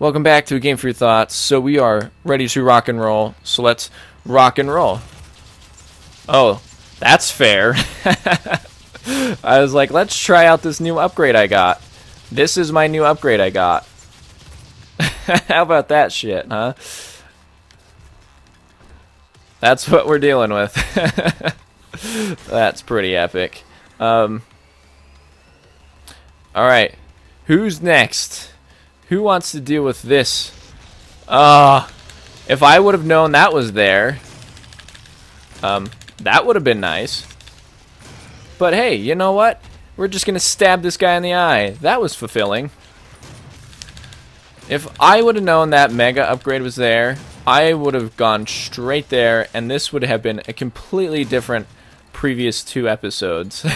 Welcome back to A Game For Your Thoughts. So we are ready to rock and roll, so let's rock and roll. Oh, that's fair. I was like, let's try out this new upgrade I got. This is my new upgrade I got. How about that shit, huh? That's what we're dealing with. That's pretty epic. Alright, who's next? Who wants to deal with this? If I would have known that was there, that would have been nice. But hey, you know what? We're just gonna stab this guy in the eye. That was fulfilling. If I would have known that Mega Upgrade was there, I would have gone straight there, and this would have been a completely different previous two episodes.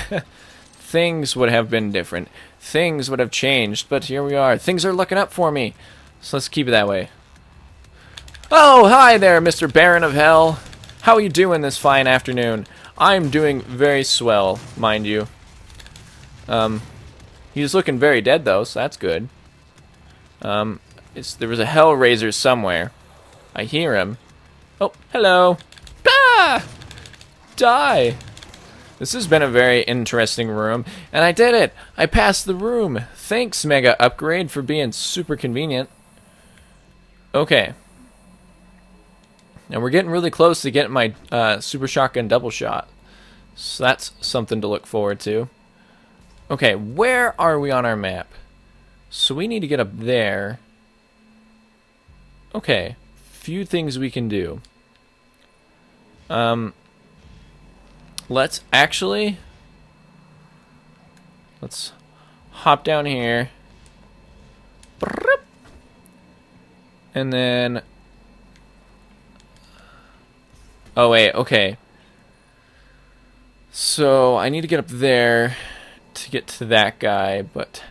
Things would have been different. Things would have changed, but here we are. Things are looking up for me, so let's keep it that way. Oh, hi there, Mr. Baron of Hell. How are you doing this fine afternoon? I'm doing very swell, mind you. He's looking very dead, though, so that's good. There was a Hellraiser somewhere. I hear him. Oh, hello. Ah! Die! This has been a very interesting room, and I did it! I passed the room! Thanks, Mega Upgrade, for being super convenient. Okay. And we're getting really close to getting my Super Shotgun double shot. So that's something to look forward to. Okay, where are we on our map? So we need to get up there. Okay. Few things we can do. Let's hop down here. And then... oh wait, okay. So I need to get up there to get to that guy, but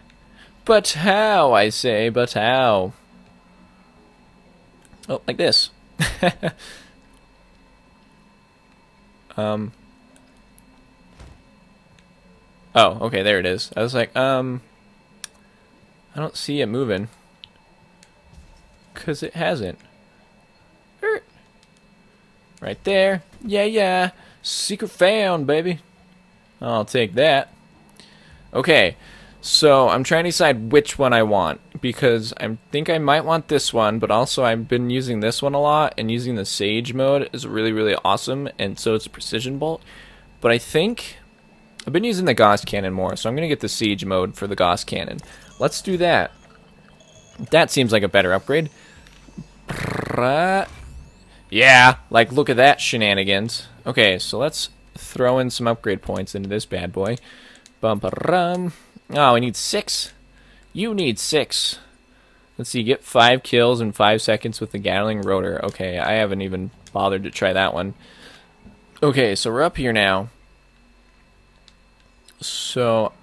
how, I say, but how? Oh, like this. Oh, okay, there it is. I was like, I don't see it moving. 'Cause it hasn't. Right there. Yeah, yeah. Secret found, baby. I'll take that. Okay, so I'm trying to decide which one I want, because I think I might want this one, but also I've been using this one a lot, and using the Siege mode is really, really awesome, and so it's a precision bolt. But I think I've been using the Gauss Cannon more, so I'm going to get the Siege mode for the Gauss Cannon. Let's do that. That seems like a better upgrade. Yeah, like, look at that shenanigans. Okay, so let's throw in some upgrade points into this bad boy. Bum-ba-rum. Oh, I need 6. You need 6. Let's see, get 5 kills in 5 seconds with the Gatling Rotor. Okay, I haven't even bothered to try that one. Okay, so we're up here now. So,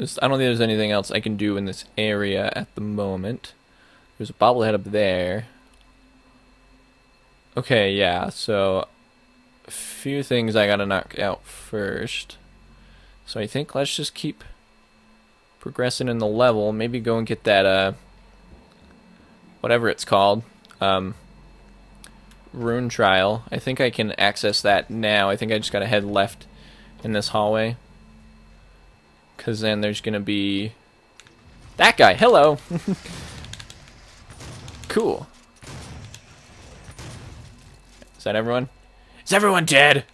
I don't think there's anything else I can do in this area at the moment. There's a bobblehead up there. Okay, yeah, so a few things I gotta knock out first. So I think let's just keep progressing in the level. Maybe go and get that, whatever it's called, Rune Trial. I think I can access that now. I think I just gotta head left in this hallway. 'Cause then there's gonna be that guy, hello! Cool. Is that everyone? Is everyone dead?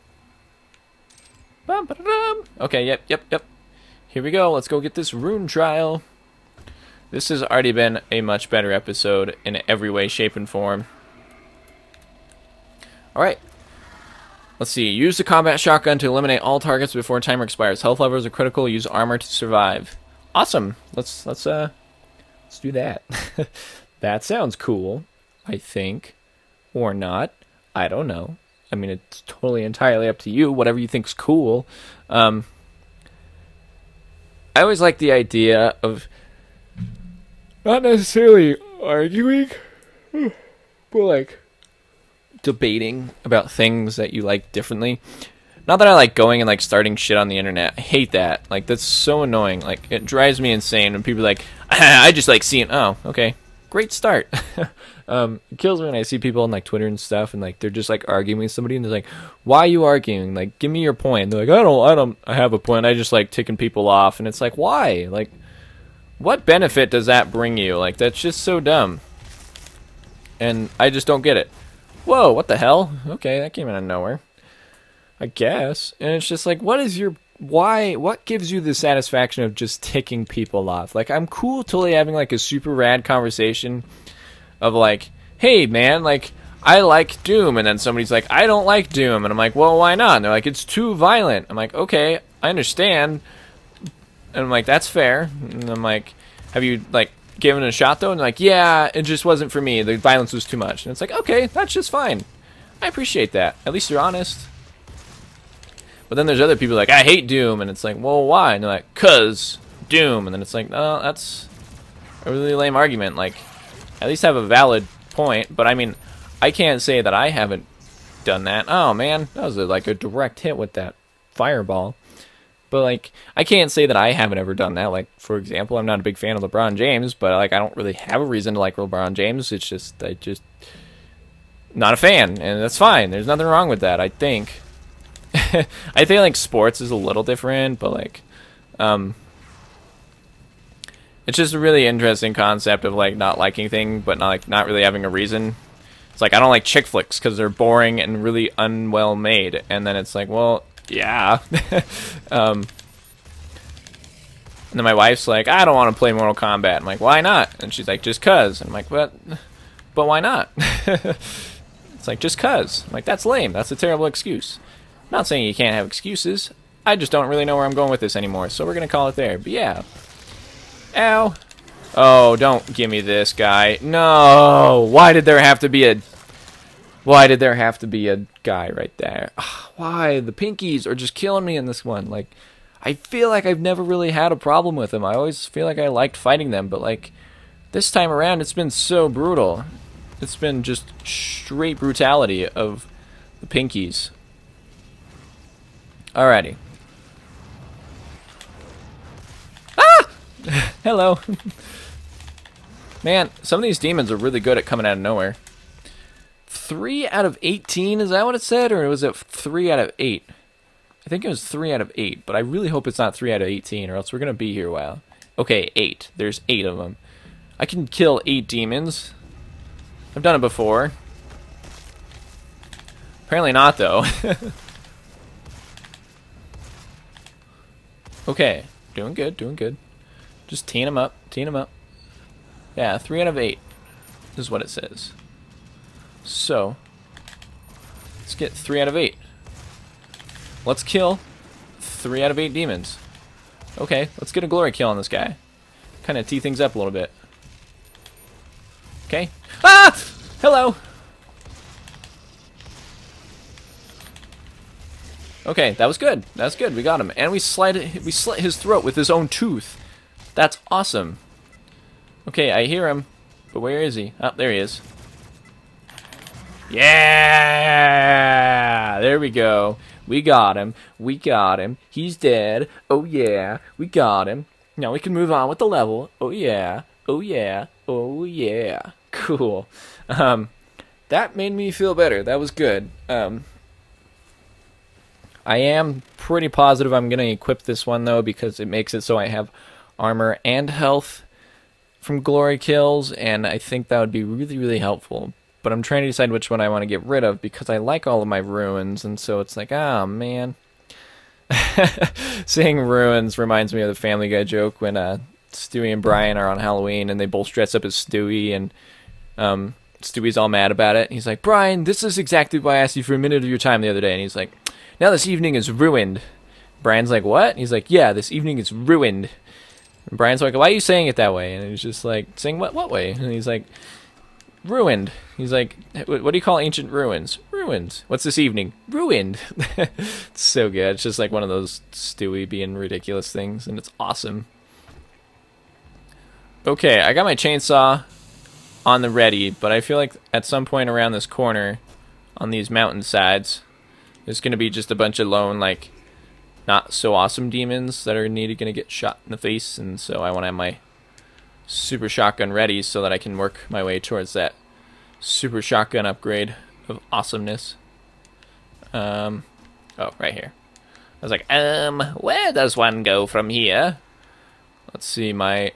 Okay, yep. Here we go. Let's go get this Rune Trial. This has already been a much better episode in every way, shape, and form. Alright. Let's see. Use the combat shotgun to eliminate all targets before timer expires. Health levels are critical. Use armor to survive. Awesome. Let's do that. That sounds cool, I think. Or not. I don't know. I mean, it's totally entirely up to you, whatever you think's cool. I always like the idea of not necessarily arguing, but like debating about things that you like differently. Not that I like going and like starting shit on the internet. I hate that. Like, that's so annoying. Like, it drives me insane when people are like, I just like seeing, oh, okay. great start. It kills me when I see people on like Twitter and stuff, and like they're just like arguing with somebody, and they're like, "Why are you arguing? Like, give me your point." And they're like, "I have a point. I just like ticking people off." And it's like, why? Like, what benefit does that bring you? Like, that's just so dumb. And I just don't get it. Whoa, what the hell? Okay, that came out of nowhere, I guess. And it's just like, what is your why? What gives you the satisfaction of just ticking people off? Like, I'm cool totally having like a super rad conversation of like, hey man, like I like Doom, and then somebody's like, I don't like Doom, and I'm like, well, why not? And they're like, it's too violent. I'm like, okay, I understand. And I'm like, that's fair. And I'm like, have you like given it a shot though? And they're like, yeah, it just wasn't for me. The violence was too much. And it's like, okay, that's just fine. I appreciate that. At least you're honest. But then there's other people like, I hate Doom, and it's like, well, why? And they're like, 'cause Doom. And then it's like, no, that's a really lame argument. Like, at least have a valid point. But I mean, I can't say that I haven't done that. Oh man, that was like a direct hit with that fireball. But like, I can't say that I haven't ever done that. Like, for example, I'm not a big fan of LeBron James, but like, I don't really have a reason to like LeBron James. It's just, I just not a fan, and that's fine. There's nothing wrong with that, I think. I think like sports is a little different, but like it's just a really interesting concept of like not liking thing, but not like not really having a reason. It's like, I don't like chick flicks because they're boring and really unwell made, and then it's like, well, yeah. And then my wife's like, I don't want to play Mortal Kombat. I'm like, why not? And she's like, just 'cause. And I'm like, but why not? It's like, just 'cause. I'm like, that's lame. That's a terrible excuse. Not saying you can't have excuses. I just don't really know where I'm going with this anymore, so we're gonna call it there. But yeah. Ow. Oh, don't give me this guy. No. Why did there have to be a? Why did there have to be a guy right there? Ugh, why? The pinkies are just killing me in this one. Like, I feel like I've never really had a problem with them. I always feel like I liked fighting them, but like this time around, it's been so brutal. It's been just straight brutality of the pinkies. Alrighty. Ah! Hello. Man, some of these demons are really good at coming out of nowhere. 3 out of 18, is that what it said? Or was it 3 out of 8? I think it was 3 out of 8, but I really hope it's not 3 out of 18, or else we're gonna be here a while. Okay, 8. There's 8 of them. I can kill 8 demons. I've done it before. Apparently not, though. Okay, doing good, doing good. Just teeing them up, teeing them up. Yeah, 3 out of 8 is what it says. So, let's get 3 out of 8. Let's kill 3 out of 8 demons. Okay, let's get a glory kill on this guy. Kind of tee things up a little bit. Okay. Ah! Hello! Okay, that was good. That's good. We got him, and we slit his throat with his own tooth. That's awesome. Okay, I hear him, but where is he? Oh, there he is. Yeah, there we go. We got him. We got him. He's dead. Oh yeah, we got him. Now we can move on with the level. Oh yeah. Oh yeah. Oh yeah. Cool. That made me feel better. That was good. I am pretty positive I'm going to equip this one, though, because it makes it so I have armor and health from glory kills, and I think that would be really, really helpful. But I'm trying to decide which one I want to get rid of, because I like all of my ruins, and so it's like, ah, oh, man. Saying ruins reminds me of the Family Guy joke when Stewie and Brian are on Halloween, and they both dress up as Stewie, and Stewie's all mad about it. He's like, Brian, this is exactly why I asked you for a minute of your time the other day, and he's like, now this evening is ruined. Brian's like, what? And he's like, yeah, this evening is ruined. And Brian's like, why are you saying it that way? And he's just like, saying what way? And he's like, ruined. He's like, what do you call ancient ruins? Ruins. What's this evening? Ruined. It's so good. It's just like one of those Stewie being ridiculous things, and it's awesome. Okay, I got my chainsaw on the ready, but I feel like at some point around this corner, on these mountainsides, there's going to be just a bunch of lone, like, not so awesome demons that are needed going to get shot in the face, and so I want to have my super shotgun ready so that I can work my way towards that super shotgun upgrade of awesomeness. Oh, right here. I was like, where does one go from here? Let's see, my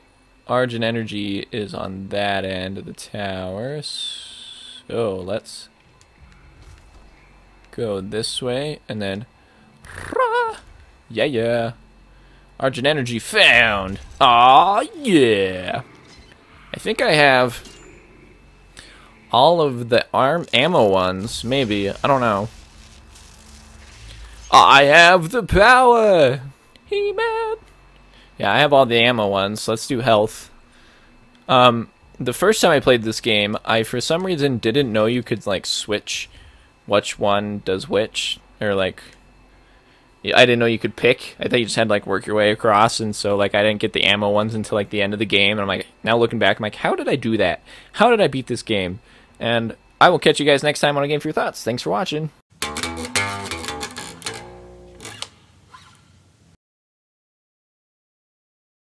Argent energy is on that end of the tower. So let's go this way and then yeah. Argent energy found. Aw, yeah. I think I have all of the ammo ones, maybe. I don't know. I have the power! He-man! Yeah, I have all the ammo ones, so let's do health. The first time I played this game, I for some reason didn't know you could, like, switch which one does which, or, like, I didn't know you could pick. I thought you just had to, like, work your way across, and so, like, I didn't get the ammo ones until, like, the end of the game, and I'm like, now looking back, I'm like, how did I do that? How did I beat this game? And I will catch you guys next time on A Game For Your Thoughts. Thanks for watching.